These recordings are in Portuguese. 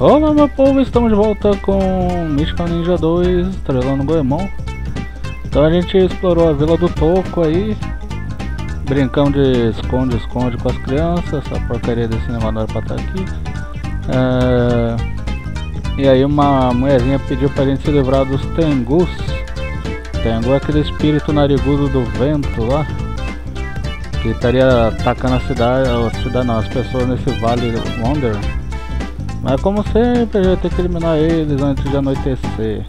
Olá meu povo, estamos de volta com Mystical Ninja 2 Starring Goemon. Então a gente explorou a Vila do Toco aí, brincamos de esconde-esconde com as crianças. Essa porcaria desse negócio não era pra estar aqui. E aí uma mulherzinha pediu pra gente se livrar dos Tengus. Tengu é aquele espírito narigudo do vento lá, que estaria atacando as pessoas nesse vale Wonder. Mas como sempre, eu ia ter que eliminar eles antes de anoitecer.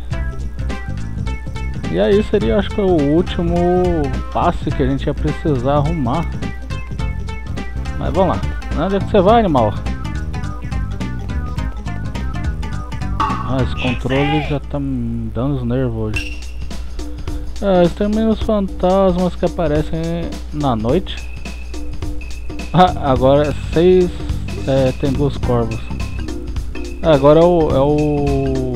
E aí seria, acho que, o último passe que a gente ia precisar arrumar. Mas vamos lá. Onde é que você vai, animal? Ah, esse controle já tá me dando os nervos hoje. Ah, extermina os fantasmas que aparecem na noite. Ah, agora é 6 Tengus corvos. Agora é o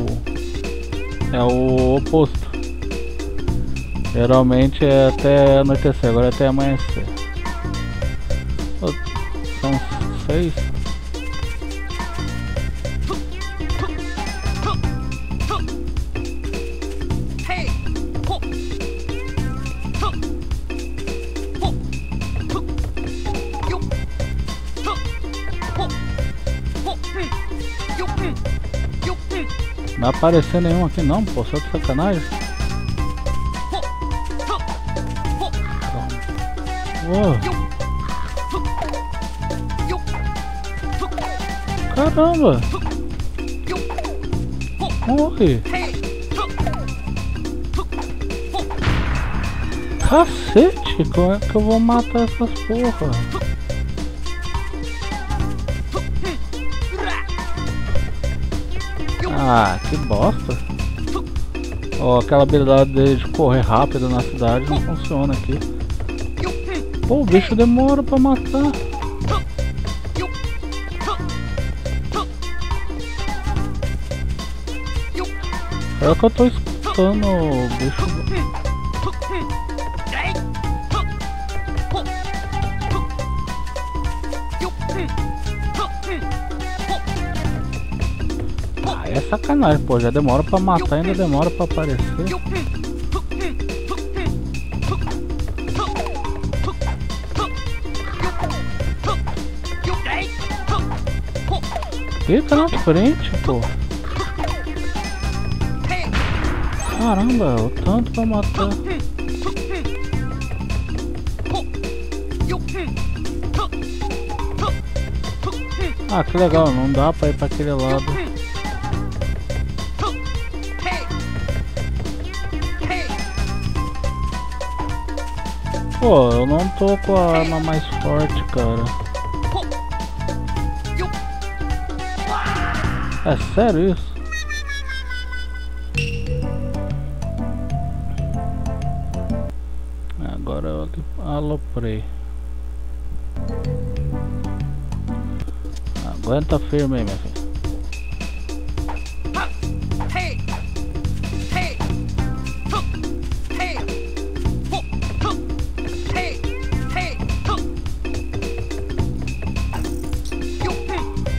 oposto. Geralmente é até anoitecer, agora é até amanhecer. Oh, são 6. Não apareceu nenhum aqui não, pô, só de sacanagem. Oh. Caramba! Morre! Cacete, como é que eu vou matar essas porra? Ah, que bosta! Oh, aquela habilidade dele de correr rápido na cidade não funciona aqui. Pô, o bicho demora pra matar. Será que eu tô escutando o bicho? É sacanagem, pô, já demora pra matar, ainda demora pra aparecer. Fica na frente, pô. Caramba, o tanto pra matar. Ah, que legal, não dá pra ir pra aquele lado. Pô, eu não tô com a arma mais forte, cara. É sério isso? Agora eu aloprei. Aguenta firme aí, minha filha.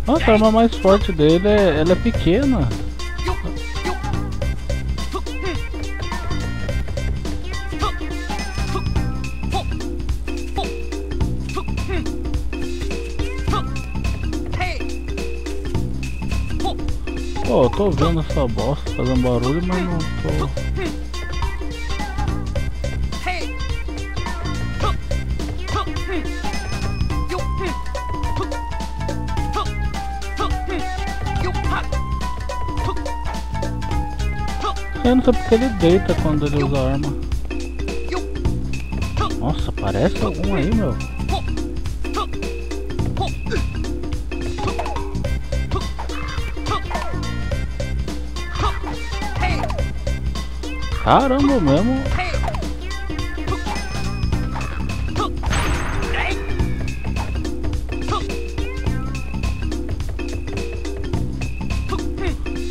Nossa, a arma mais forte dele é... ela é pequena. Pô, eu tô vendo essa bosta fazendo barulho, mas não tô... Eu não sei porque ele deita quando ele usa a arma. Nossa, parece algum aí, meu. Caramba mesmo.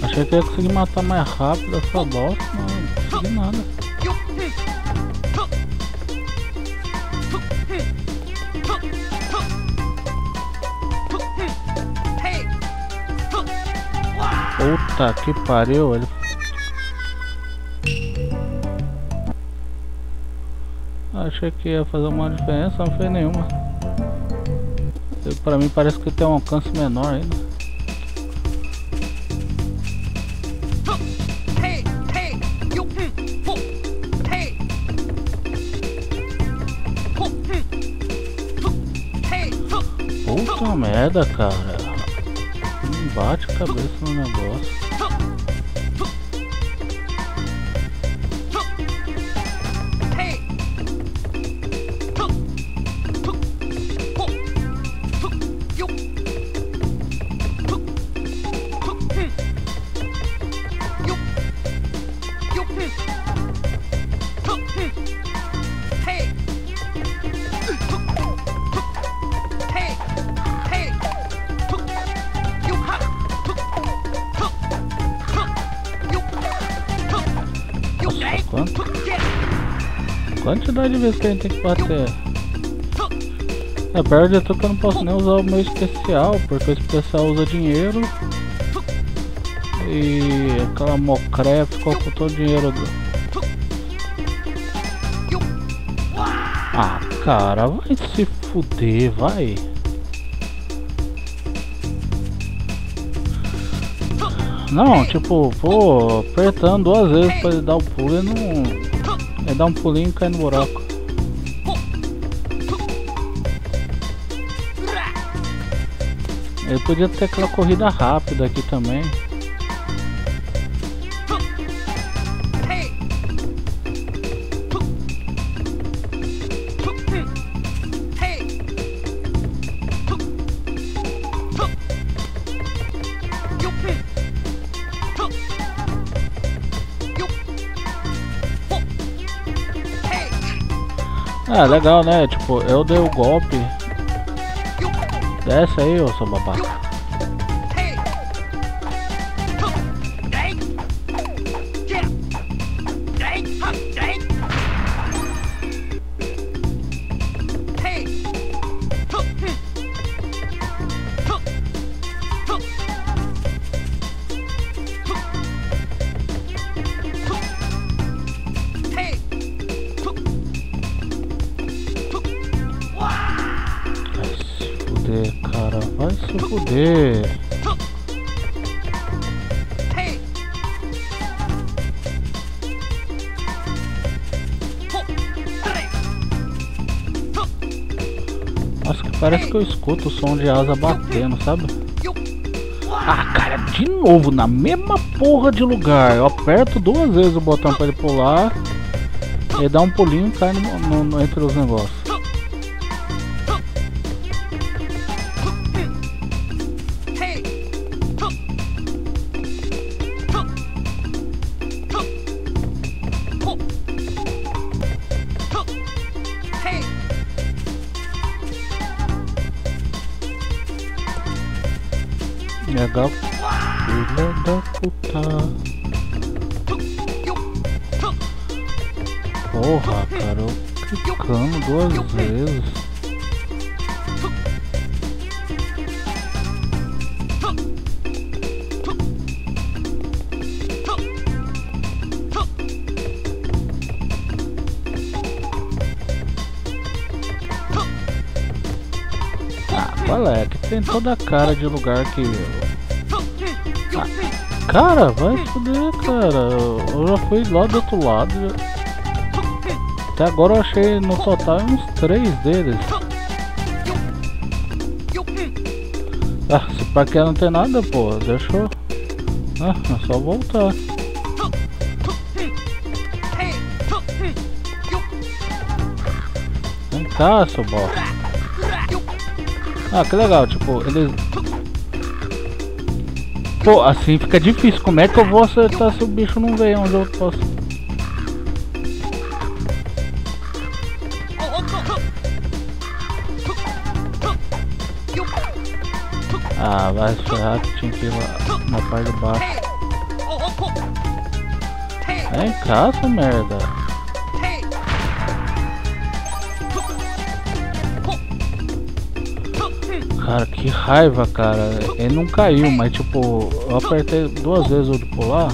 Achei que eu ia conseguir matar mais rápido essa bosta, mas não consegui nada. Puta que pariu, ele... Achei que ia fazer uma diferença, não fez nenhuma. Pra mim parece que tem um alcance menor ainda. Puta merda, cara. Não bate a cabeça no negócio. Quantidade de vezes que a gente tem que bater. É, pior de tudo que eu não posso nem usar o meu especial, porque o especial usa dinheiro. E aquela mocré ficou com todo o dinheiro do... Ah, cara, vai se fuder, vai. Não, tipo, vou apertando duas vezes pra ele dar o pulo e não... É dar um pulinho e cair no buraco. Eu podia ter aquela corrida rápida aqui também. Ah, legal, né? Tipo, eu dei o golpe. Desce aí, ô seu babaca. Cara, vai se fuder. Nossa, que parece que eu escuto o som de asa batendo, sabe? Ah, cara, de novo, na mesma porra de lugar. Eu aperto duas vezes o botão pra ele pular. Ele dá um pulinho e cai entre os negócios. Legal, filha da puta. Porra, cara, eu clicando duas vezes. Ah, moleque, que tem toda a cara de lugar que... Cara, vai foder, cara. Eu já fui lá do outro lado. Até agora eu achei no total uns 3 deles. Ah, se pra que não tem nada, pô, deixou. Ah, é só voltar. Vem cá, seu bosta. Ah, que legal, tipo, eles... Pô, assim fica difícil. Como é que eu vou acertar se o bicho não veio onde eu posso? Ah, vai ferrar que tinha que ir lá na parte de baixo. Vem cá, essa merda. Cara, que raiva, cara. Ele não caiu, mas tipo, eu apertei duas vezes o de pular.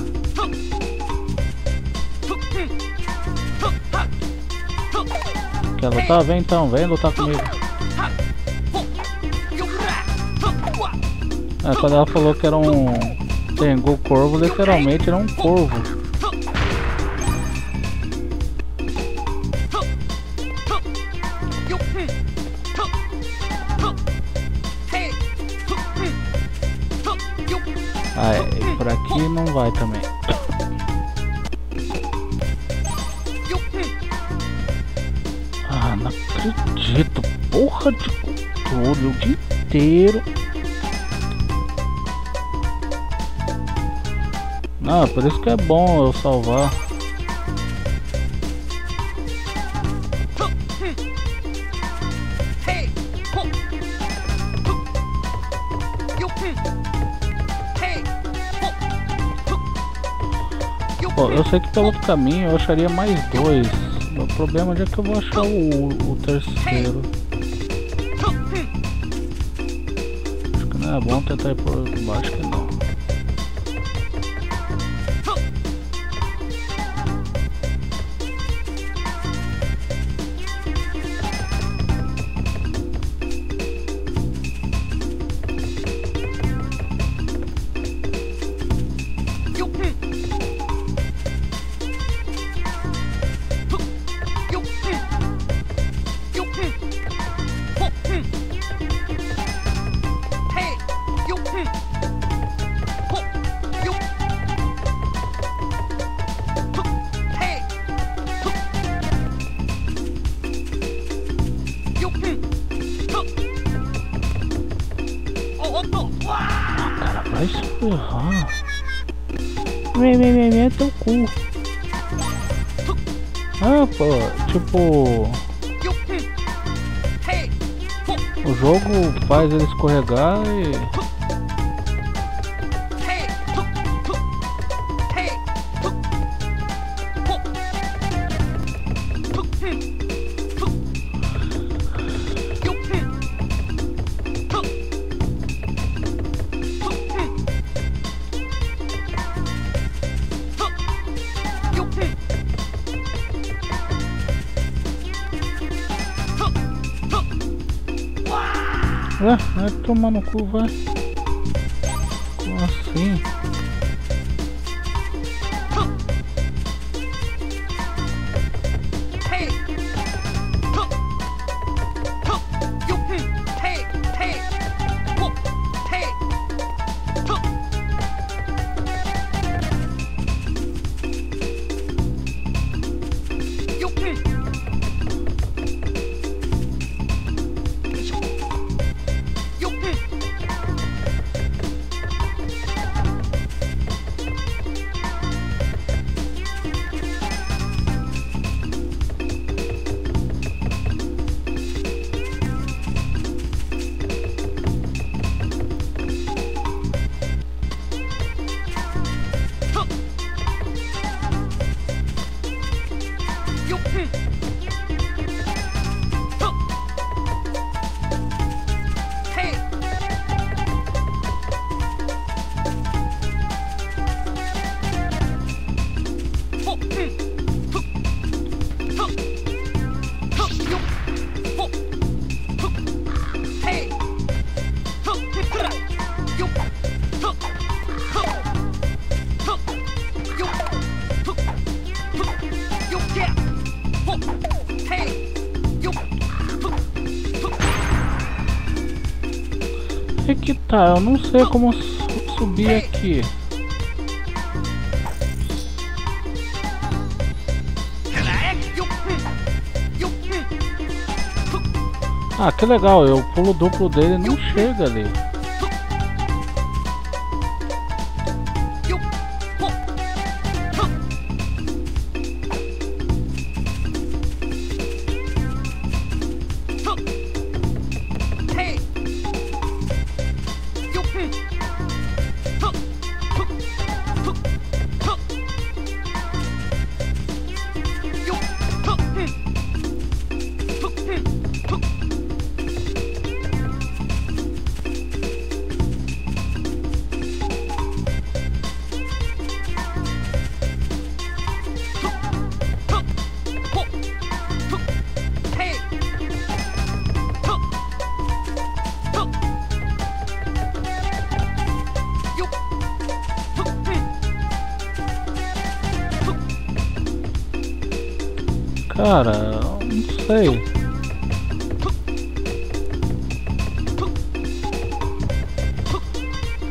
Quer lutar? Vem então, vem lutar comigo. É, quando ela falou que era um Tengu corvo, literalmente era um corvo. Ah, é, e por aqui não vai também. Ah, não acredito. Porra de controle o dia inteiro. Ah, por isso que é bom eu salvar. Eu sei que pelo outro caminho eu acharia mais dois. O problema é que eu vou achar o terceiro. Acho que não é bom tentar ir por baixo, que não. Cara, vai se ferrar. É teu cu. Ah, pô, tipo, o jogo faz ele escorregar e... Ué, vai tomar no cu, vai. Como assim? É que tá, eu não sei como subir aqui. Ah, que legal, eu pulo duplo dele e não chega ali. Cara, não sei.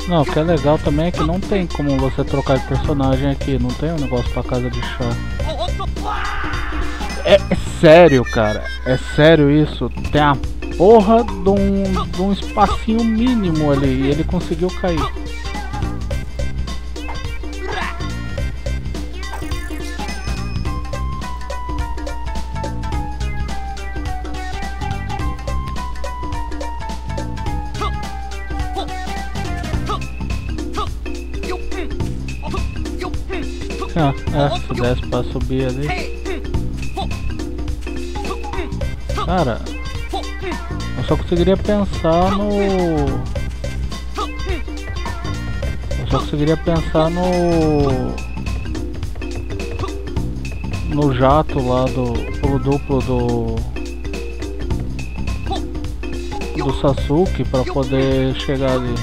Não, o que é legal também é que não tem como você trocar de personagem aqui. Não tem um negócio pra casa de chá. É sério, cara. É sério isso. Tem a porra de um espacinho mínimo ali. E ele conseguiu cair. Ah, se desse pra subir ali. Cara, eu só conseguiria pensar no... No jato lá do duplo do Sasuke pra poder chegar ali.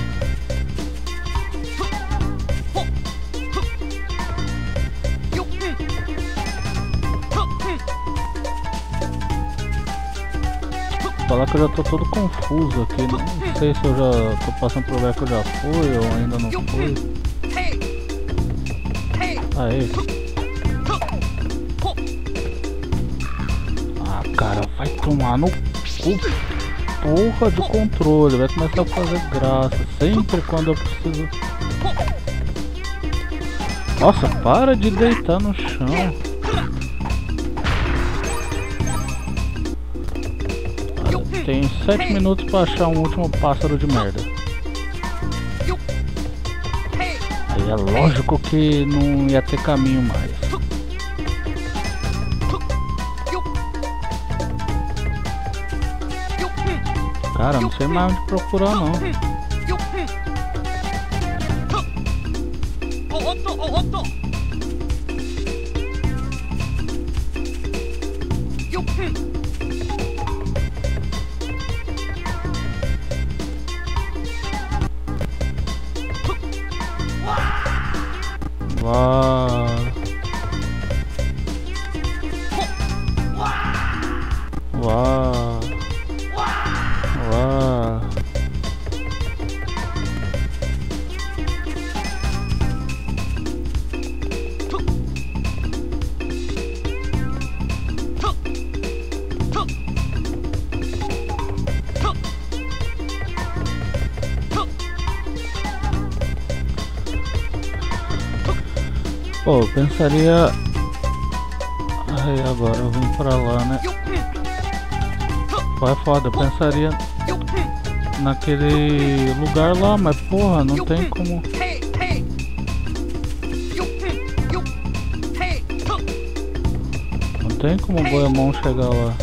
Falar que eu já tô todo confuso aqui, não sei se eu já tô passando por lugar que eu já fui ou ainda não fui. Aê. Ah, cara, vai tomar no cu. Porra de controle, vai começar a fazer graça sempre quando eu preciso. Nossa, para de deitar no chão. Tem 7 minutos pra achar um último pássaro de merda. Aí é lógico que não ia ter caminho mais. Cara, não sei mais onde procurar não. Pô, eu pensaria... Ai, agora eu vim pra lá, né? Pô, é foda, eu pensaria naquele lugar lá, mas porra, não tem como... Não tem como o Goemon chegar lá.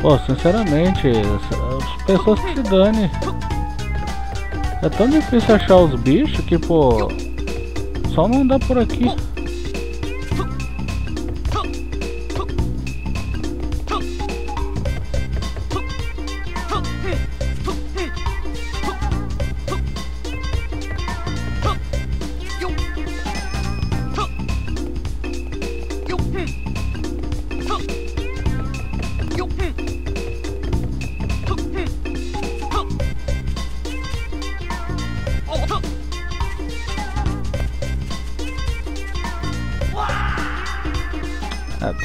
Pô, sinceramente, as pessoas que se dane. É tão difícil achar os bichos que, pô, só não dá por aqui.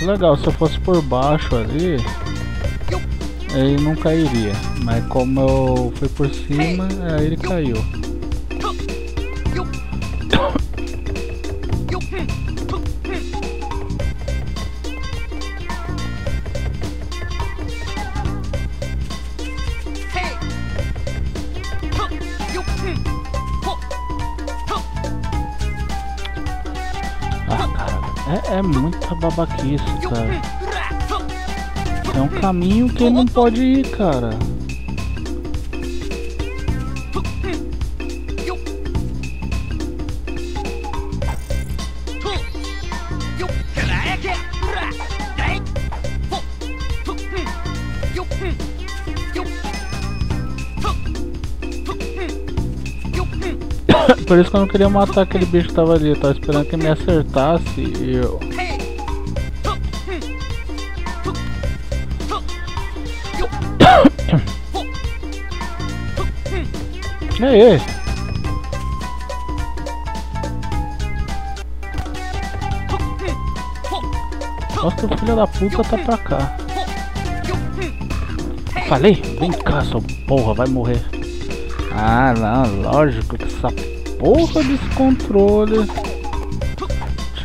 Legal, se eu fosse por baixo ali, ele não cairia, mas como eu fui por cima, aí ele caiu. É muita babaquice, cara. É um caminho que ele não pode ir, cara. Por isso que eu não queria matar aquele bicho que tava ali, eu tava esperando que me acertasse e eu... Ei, ei! Nossa, o filho da puta tá pra cá. Falei? Vem cá, sua porra, vai morrer. Ah, não, lógico que essa porra de descontrole.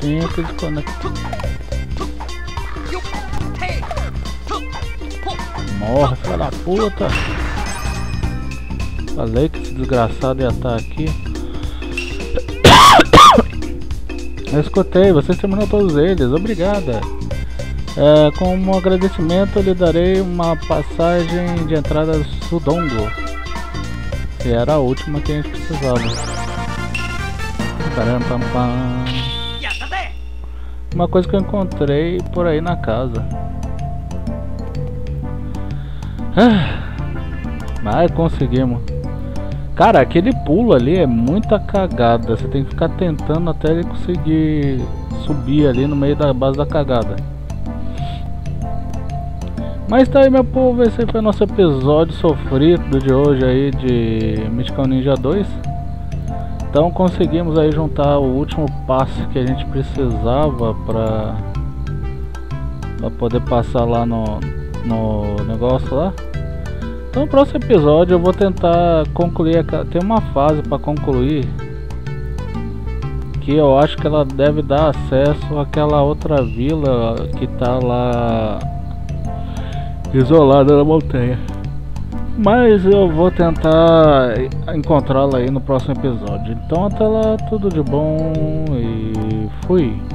Tinha que desconectar. Morre, filha da puta. Falei que esse desgraçado ia estar aqui. Eu escutei, você terminou todos eles, obrigada. É, como agradecimento eu lhe darei uma passagem de entrada Sudongo, que era a última que a gente precisava. Uma coisa que eu encontrei por aí na casa. Mas conseguimos. Cara, aquele pulo ali é muita cagada. Você tem que ficar tentando até ele conseguir subir ali no meio da base da cagada. Mas tá aí, meu povo, esse foi o nosso episódio sofrido de hoje aí de Mystical Ninja 2. Então conseguimos aí juntar o último passo que a gente precisava pra poder passar lá no negócio lá. Então no próximo episódio eu vou tentar concluir, tem uma fase para concluir que eu acho que ela deve dar acesso àquela outra vila que tá lá isolada na montanha. Mas eu vou tentar encontrá-la aí no próximo episódio. Então até lá, tudo de bom e fui!